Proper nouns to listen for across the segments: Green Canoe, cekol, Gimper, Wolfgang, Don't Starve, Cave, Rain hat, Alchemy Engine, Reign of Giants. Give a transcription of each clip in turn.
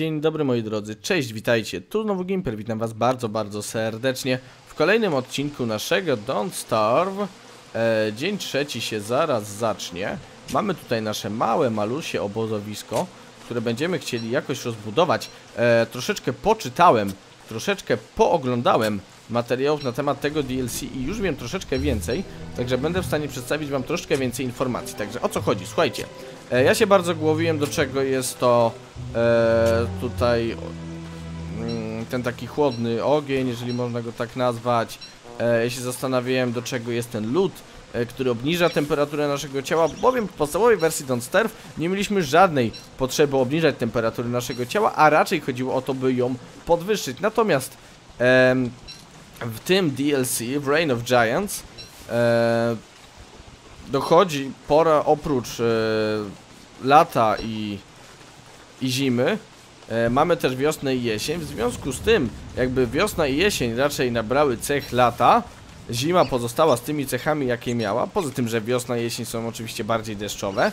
Dzień dobry moi drodzy, cześć, witajcie, tu znowu Gimper, witam was bardzo, bardzo serdecznie w kolejnym odcinku naszego Don't Starve. Dzień trzeci się zaraz zacznie. Mamy tutaj nasze małe, malusie obozowisko, które będziemy chcieli jakoś rozbudować. Troszeczkę poczytałem, troszeczkę pooglądałem materiałów na temat tego DLC i już wiem troszeczkę więcej, także będę w stanie przedstawić wam troszeczkę więcej informacji. Także o co chodzi? Słuchajcie, ja się bardzo głowiłem, do czego jest to tutaj ten taki chłodny ogień, jeżeli można go tak nazwać. Ja się zastanawiałem, do czego jest ten lód, który obniża temperaturę naszego ciała, bowiem w podstawowej wersji Don't Starve nie mieliśmy żadnej potrzeby obniżać temperatury naszego ciała, a raczej chodziło o to, by ją podwyższyć. Natomiast w tym DLC, w Reign of Giants, dochodzi pora, oprócz lata i zimy, mamy też wiosnę i jesień. W związku z tym, jakby wiosna i jesień raczej nabrały cech lata, zima pozostała z tymi cechami, jakie miała, poza tym, że wiosna i jesień są oczywiście bardziej deszczowe,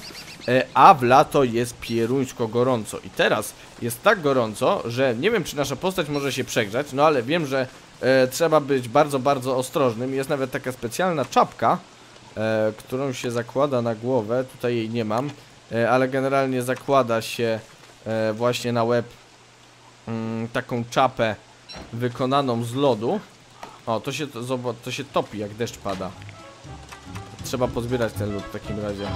a w lato jest pieruńsko gorąco. I teraz jest tak gorąco, że nie wiem, czy nasza postać może się przegrzać, no ale wiem, że trzeba być bardzo, bardzo ostrożnym. Jest nawet taka specjalna czapka, którą się zakłada na głowę, tutaj jej nie mam, ale generalnie zakłada się właśnie na łeb taką czapę wykonaną z lodu. O, to się topi, jak deszcz pada. Trzeba pozbierać ten lód w takim razie.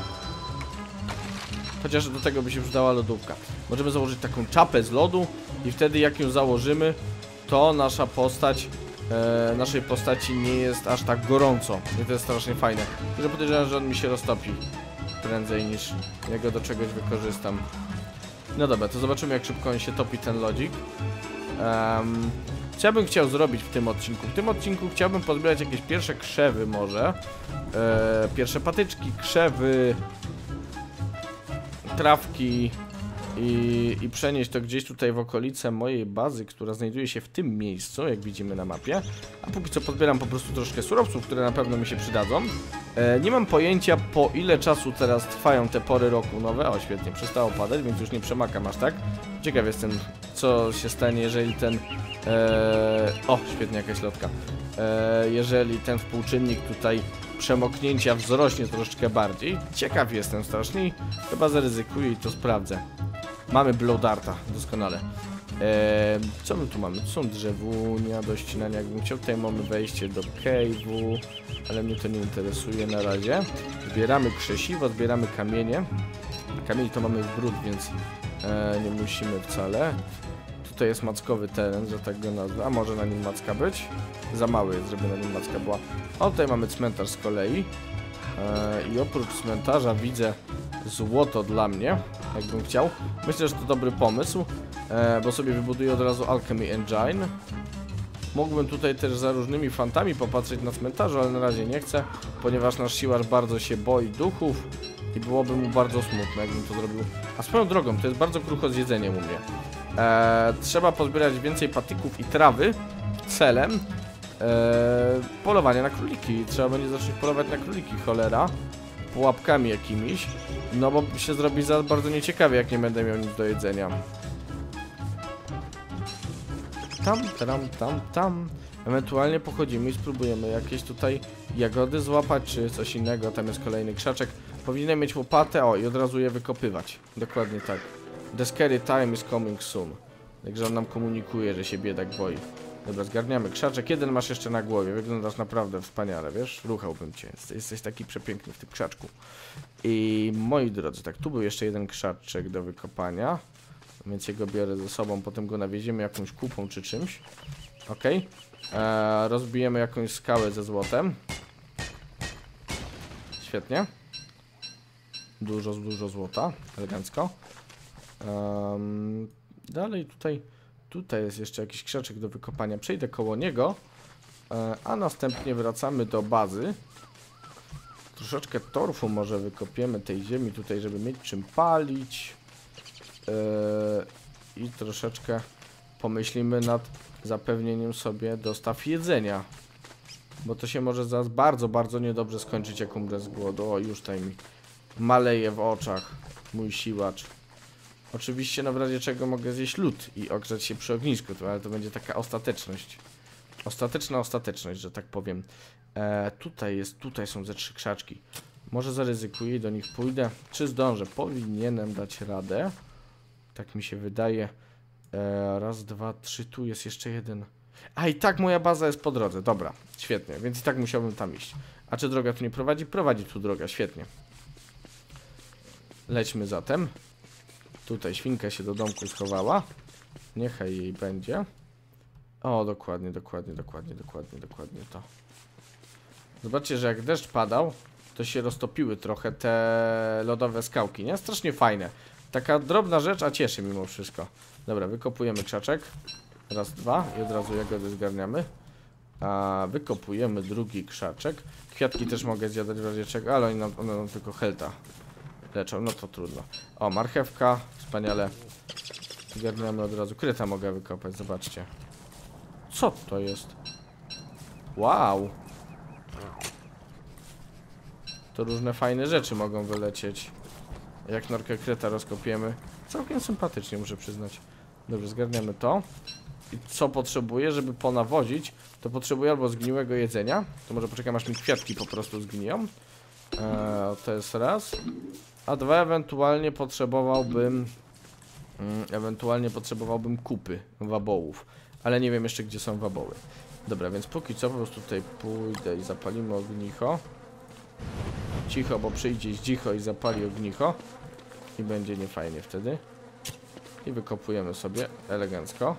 Chociaż do tego by się przydała lodówka. Możemy założyć taką czapę z lodu i wtedy jak ją założymy, to nasza postać, naszej postaci nie jest aż tak gorąco. I to jest strasznie fajne. Tylko podejrzewam, że on mi się roztopi prędzej, niż ja go do czegoś wykorzystam. No dobra, to zobaczymy, jak szybko on się topi, ten lodzik. Co ja bym chciał zrobić w tym odcinku? W tym odcinku chciałbym pozbierać jakieś pierwsze krzewy może. Pierwsze patyczki, krzewy, trawki i przenieść to gdzieś tutaj w okolice mojej bazy, która znajduje się w tym miejscu, jak widzimy na mapie. A póki co podbieram po prostu troszkę surowców, które na pewno mi się przydadzą. Nie mam pojęcia, po ile czasu teraz trwają te pory roku nowe. O, świetnie, przestało padać, więc już nie przemakam aż tak. Ciekaw jestem, co się stanie, jeżeli ten... o, świetnie, jakaś lotka. Jeżeli ten współczynnik tutaj przemoknięcia wzrośnie troszeczkę bardziej. Ciekaw jestem strasznie. Chyba zaryzykuję i to sprawdzę. Mamy blow darta, doskonale. Co my tu mamy? Tu są drzewunia do ścinania, jakbym chciał. Tutaj mamy wejście do cave'u, ale mnie to nie interesuje na razie. Zbieramy krzesiwo, zbieramy kamienie. Kamieni to mamy w brud, więc nie musimy wcale. Tutaj jest mackowy teren, że tak go nazwę. A może na nim macka być? Za mały jest, żeby na nim macka była. O, tutaj mamy cmentarz z kolei. I oprócz cmentarza widzę złoto dla mnie, jakbym chciał. Myślę, że to dobry pomysł, bo sobie wybuduję od razu Alchemy Engine. Mógłbym tutaj też za różnymi fantami popatrzeć na cmentarzu, ale na razie nie chcę, ponieważ nasz siłacz bardzo się boi duchów i byłoby mu bardzo smutno, jakbym to zrobił. A swoją drogą, to jest bardzo krucho z jedzeniem u mnie. Trzeba pozbierać więcej patyków i trawy celem polowania na króliki. Trzeba będzie zacząć polować na króliki, cholera, pułapkami jakimiś. No bo się zrobi za bardzo nieciekawie, jak nie będę miał nic do jedzenia. Tam. Ewentualnie pochodzimy i spróbujemy jakieś tutaj jagody złapać, czy coś innego. Tam jest kolejny krzaczek. Powinienem mieć łopatę, o, i od razu je wykopywać. Dokładnie tak. The scary time is coming soon. Także on nam komunikuje, że się biedak boi. Dobra, zgarniamy krzaczek. Jeden masz jeszcze na głowie. Wyglądasz naprawdę wspaniale, wiesz? Ruchałbym cię. Jesteś taki przepiękny w tym krzaczku. I moi drodzy, tak, tu był jeszcze jeden krzaczek do wykopania. Więc jego biorę ze sobą. Potem go nawieziemy jakąś kupą czy czymś. Ok. Rozbijemy jakąś skałę ze złotem. Świetnie. Dużo złota. Elegancko. Dalej tutaj jest jeszcze jakiś krzaczek do wykopania. Przejdę koło niego, a następnie wracamy do bazy. Troszeczkę torfu może wykopiemy tej ziemi tutaj, żeby mieć czym palić. I troszeczkę pomyślimy nad zapewnieniem sobie dostaw jedzenia, bo to się może zaraz bardzo, bardzo niedobrze skończyć, jak umrę z głodu. O, już tutaj mi maleje w oczach mój siłacz. Oczywiście, no w razie czego mogę zjeść lód i ogrzać się przy ognisku, ale to będzie taka ostateczność. Ostateczna ostateczność, że tak powiem. Tutaj jest, tutaj są ze 3 krzaczki. Może zaryzykuję i do nich pójdę. Czy zdążę? Powinienem dać radę. Tak mi się wydaje. Raz, dwa, trzy. Tu jest jeszcze jeden. A i tak moja baza jest po drodze. Dobra, świetnie. Więc i tak musiałbym tam iść. A czy droga tu nie prowadzi? Prowadzi tu droga, świetnie. Lećmy zatem. Tutaj świnka się do domku schowała. Niechaj jej będzie. O, dokładnie, dokładnie, dokładnie, dokładnie, dokładnie to. Zobaczcie, że jak deszcz padał, to się roztopiły trochę te lodowe skałki, nie? Strasznie fajne. Taka drobna rzecz, a cieszy mimo wszystko. Dobra, wykopujemy krzaczek. Raz, dwa i od razu jagody zgarniamy. A wykopujemy drugi krzaczek. Kwiatki też mogę zjadać w razie czego, ale one nam tylko helta leczą, no to trudno. O, marchewka, wspaniale. Zgarniamy od razu. Kryta mogę wykopać, zobaczcie. Co to jest? Wow! To różne fajne rzeczy mogą wylecieć. Jak norkę kreta rozkopiemy. Całkiem sympatycznie, muszę przyznać. Dobrze, zgarniamy to. I co potrzebuję, żeby ponawozić? To potrzebuję albo zgniłego jedzenia. To może poczekam, aż mi kwiatki po prostu zgniją. To jest raz. A dwa, ewentualnie potrzebowałbym... kupy wabołów. Ale nie wiem jeszcze, gdzie są waboły. Dobra, więc póki co po prostu tutaj pójdę i zapalimy ognicho. Cicho, bo przyjdzie zdzicho i zapali ognicho. I będzie niefajnie wtedy. I wykopujemy sobie elegancko.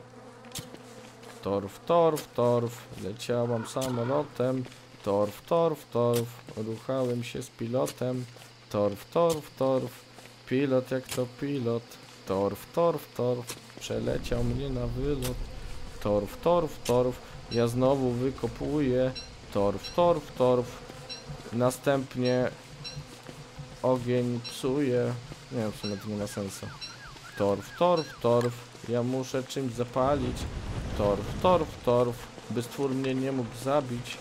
Torf, torf, torf. Leciałam samolotem. Torf, torf, torf. Ruchałem się z pilotem. Torf, torf, torf. Pilot jak to pilot. Torf, torf, torf. Przeleciał mnie na wylot. Torf, torf, torf. Ja znowu wykopuję. Torf, torf, torf. Następnie ogień psuje. Nie wiem, w sumie to nie ma sensu. Torf, torf, torf. Ja muszę czymś zapalić. Torf, torf, torf. By stwór mnie nie mógł zabić.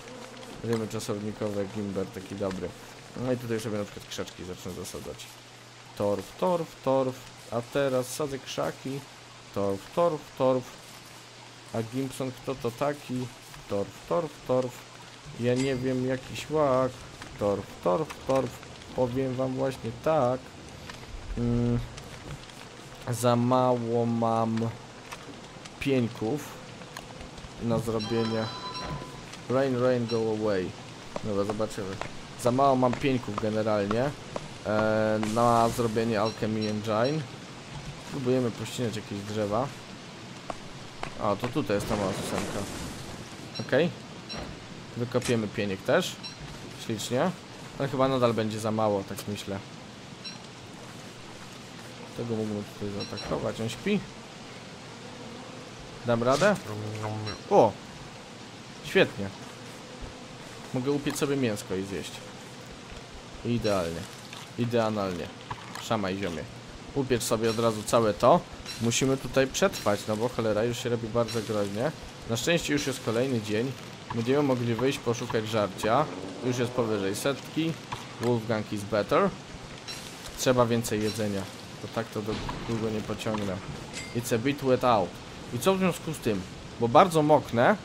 Wiemy, czasownikowe, Gimper taki dobry. No i tutaj sobie na przykład krzaczki zacznę zasadzać. Torf, torf, torf. A teraz sadzę krzaki. Torf, torf, torf. A Gimpson kto to taki? Torf, torf, torf. Ja nie wiem, jakiś łak. Torf, torf, torf. Powiem wam właśnie tak. Za mało mam pieńków na zrobienie. Rain, rain, go away. Dobra, zobaczymy. Za mało mam pieńków generalnie na zrobienie Alchemy Engine. Próbujemy pościnać jakieś drzewa. O, to tutaj jest ta mała susenka. Okej. Wykopiemy pieniek też. Ślicznie. Ale chyba nadal będzie za mało, tak myślę. Tego mógłbym tutaj zaatakować. On śpi. Dam radę? O! Świetnie. Mogę upiec sobie mięsko i zjeść. Idealnie. Idealnie. Szamaj ziomie. Upiec sobie od razu całe to. Musimy tutaj przetrwać, no bo cholera już się robi bardzo groźnie. Na szczęście już jest kolejny dzień. Będziemy mogli wyjść poszukać żarcia. Już jest powyżej setki. Wolfgang is better. Trzeba więcej jedzenia. To tak to długo nie pociągnę. It's a bit wet out. I co w związku z tym? Bo bardzo moknę.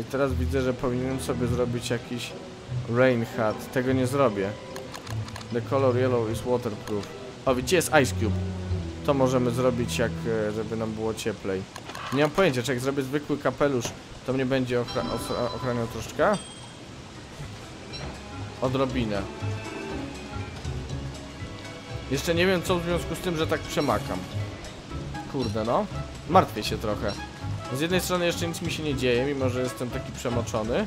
I teraz widzę, że powinienem sobie zrobić jakiś rain hat. Tego nie zrobię. The color yellow is waterproof. O, widzicie, jest ice cube. To możemy zrobić, jak żeby nam było cieplej. Nie mam pojęcia, czy jak zrobię zwykły kapelusz, to mnie będzie ochraniał troszeczkę. Odrobinę. Jeszcze nie wiem, co w związku z tym, że tak przemakam. Kurde, no. Martwię się trochę. Z jednej strony jeszcze nic mi się nie dzieje, mimo że jestem taki przemoczony.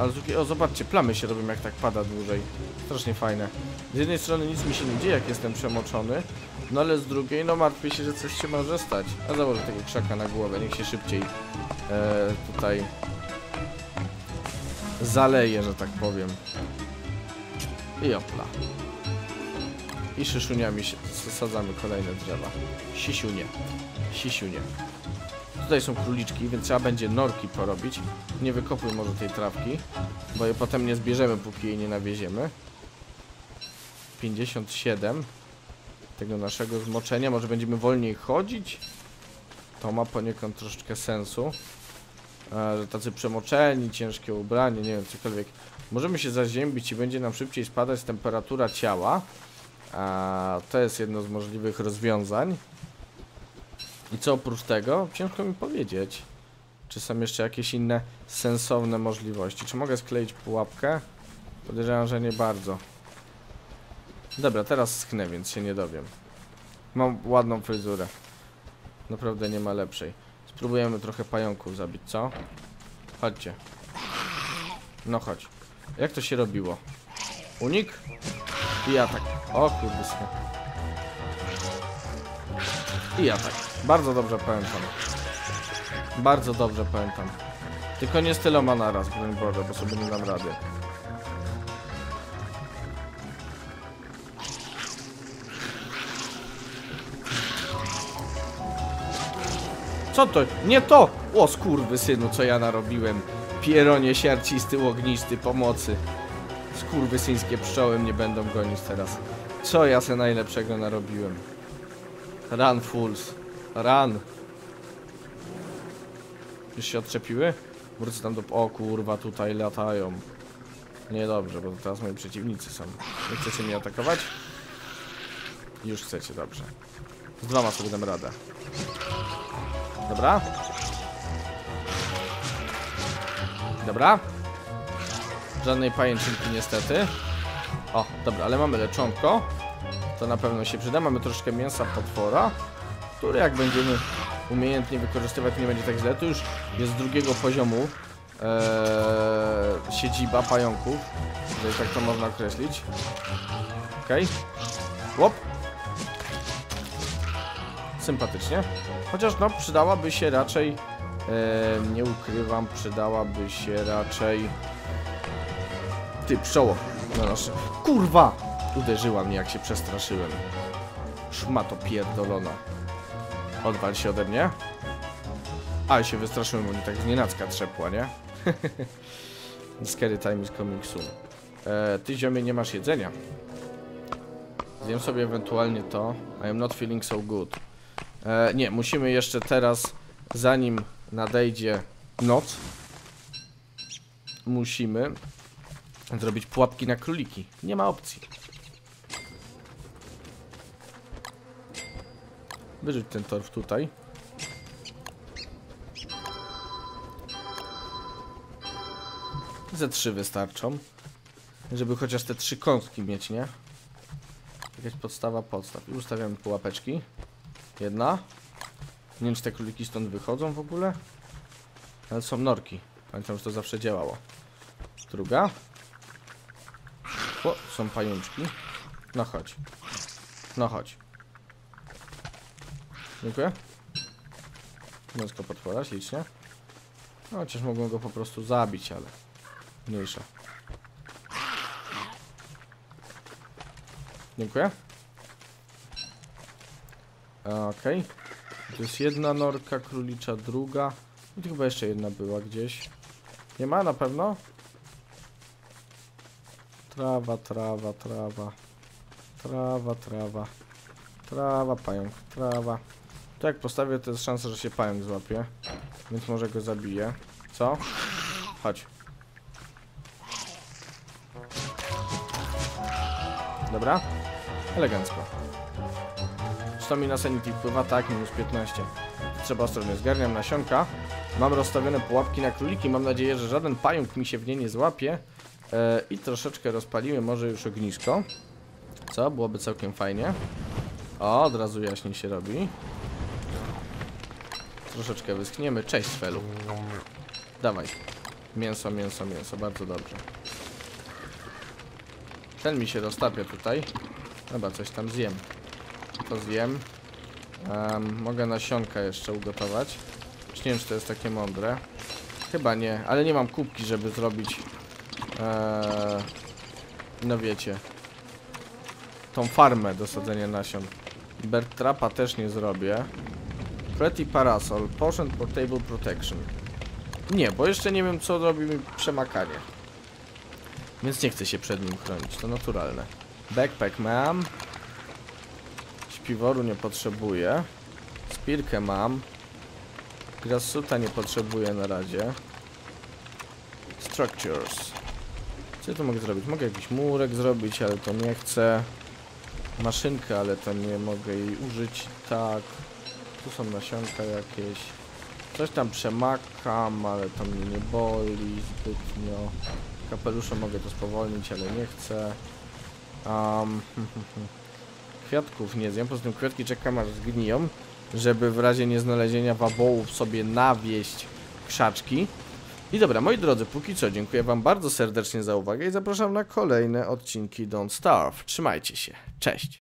Ale o, zobaczcie, plamy się robią, jak tak pada dłużej. Strasznie fajne. Z jednej strony nic mi się nie dzieje, jak jestem przemoczony. No ale z drugiej, no martwię się, że coś się może stać. A założę tego krzaka na głowę, niech się szybciej tutaj zaleje, że tak powiem. I opla. I szyszuniami sadzamy kolejne drzewa. Sisiunie. Sisiunie. Tutaj są króliczki, więc trzeba będzie norki porobić. Nie wykopuj może tej trawki, bo je potem nie zbierzemy, póki jej nie nawieziemy. 57. tego naszego zmoczenia. Może będziemy wolniej chodzić? To ma poniekąd troszeczkę sensu. Że tacy przemoczeni, ciężkie ubranie, nie wiem, cokolwiek. Możemy się zaziębić i będzie nam szybciej spadać temperatura ciała. To jest jedno z możliwych rozwiązań. I co oprócz tego? Ciężko mi powiedzieć. Czy są jeszcze jakieś inne sensowne możliwości? Czy mogę skleić pułapkę? Podejrzewam, że nie bardzo. Dobra, teraz schnę, więc się nie dowiem. Mam ładną fryzurę. Naprawdę nie ma lepszej. Spróbujemy trochę pająków zabić, co? Chodźcie. No chodź. Jak to się robiło? Unik? I atak. O kurde. I atak. Bardzo dobrze pamiętam. Bardzo dobrze pamiętam. Tylko nie z tyloma naraz, broń Boże, bo sobie nie dam rady. Co to? Nie to! O skurwysynu, co ja narobiłem. Pieronie siarcisty, ognisty, pomocy. Skurwysyńskie pszczoły mnie będą gonić teraz. Co ja se najlepszego narobiłem? Run, fools. Run. Już się odczepiły? Wrócę tam do... O kurwa, tutaj latają. Niedobrze, bo teraz moi przeciwnicy są. Nie chcecie mnie atakować? Już chcecie, dobrze. Z dwoma sobie dam radę. Dobra. Dobra. Żadnej pajęczynki niestety. O, dobra, ale mamy leczonko. To na pewno się przyda. Mamy troszkę mięsa potwora, które jak będziemy umiejętnie wykorzystywać, nie będzie tak źle. Tu już jest z drugiego poziomu siedziba pająków, jeżeli tak to można określić. Okej. Łop. Sympatycznie. Chociaż no, przydałaby się raczej, nie ukrywam, przydałaby się raczej... Ty, pszczoło. No nasze... Kurwa! Uderzyła mnie, jak się przestraszyłem. Szmato pierdolona. Odwal się ode mnie. A, się wystraszyłem, bo mi tak znienacka trzepła, nie? Scary time is coming soon. Ty, ziomie, nie masz jedzenia. Zjem sobie ewentualnie to. I am not feeling so good. Nie, musimy jeszcze teraz, zanim nadejdzie noc, musimy zrobić pułapki na króliki. Nie ma opcji. Wyrzuć ten torf tutaj. Ze 3 wystarczą, żeby chociaż te 3 kątki mieć, nie? Jakaś podstawa podstaw. I ustawiamy pułapeczki. Jedna. Nie wiem, czy te króliki stąd wychodzą w ogóle. Ale są norki. Pamiętam, że to zawsze działało. Druga. O, są pajączki. No chodź. No chodź. Dziękuję. Męsko potwora, ślicznie. No, chociaż mogą go po prostu zabić, ale mniejsza. Dziękuję. Okej. To jest jedna norka królicza, druga. I tu chyba jeszcze jedna była gdzieś. Nie ma na pewno? Trawa, trawa, trawa. Trawa, trawa. Trawa, pająk, trawa. To jak postawię, to jest szansa, że się pająk złapie. Więc może go zabiję. Co? Chodź. Dobra. Elegancko. To mi na sanity wpływa, tak, minus 15. Trzeba ostrożnie, zgarniam nasionka. Mam rozstawione pułapki na króliki. Mam nadzieję, że żaden pająk mi się w nie nie złapie. I troszeczkę rozpalimy może już ognisko. Co? Byłoby całkiem fajnie. O, od razu jaśniej się robi. Troszeczkę wyschniemy. Cześć, felu. Dawaj. Mięso, mięso, mięso. Bardzo dobrze. Ten mi się roztapia tutaj. Chyba coś tam zjem. To zjem. Mogę nasionka jeszcze ugotować. Już nie wiem, czy to jest takie mądre. Chyba nie, ale nie mam kubki, żeby zrobić no wiecie, tą farmę do sadzenia nasion. Bird trapa też nie zrobię. Pretty parasol, potion portable protection. Nie, bo jeszcze nie wiem, co robi mi przemakanie. Więc nie chcę się przed nim chronić, to naturalne. Backpack mam. Śpiworu nie potrzebuję. Spirkę mam. Grasuta nie potrzebuję na razie. Structures. Co ja tu mogę zrobić? Mogę jakiś murek zrobić, ale to nie chcę. Maszynkę, ale to nie mogę jej użyć. Tak. Tu są nasionka jakieś. Coś tam przemakam, ale to mnie nie boli zbytnio. Kapelusze mogę to spowolnić, ale nie chcę. Kwiatków nie zjem, poza tym kwiatki czekam aż zgniją, żeby w razie nieznalezienia wabołów sobie nawieść krzaczki. I dobra, moi drodzy, póki co dziękuję wam bardzo serdecznie za uwagę i zapraszam na kolejne odcinki Don't Starve. Trzymajcie się, cześć!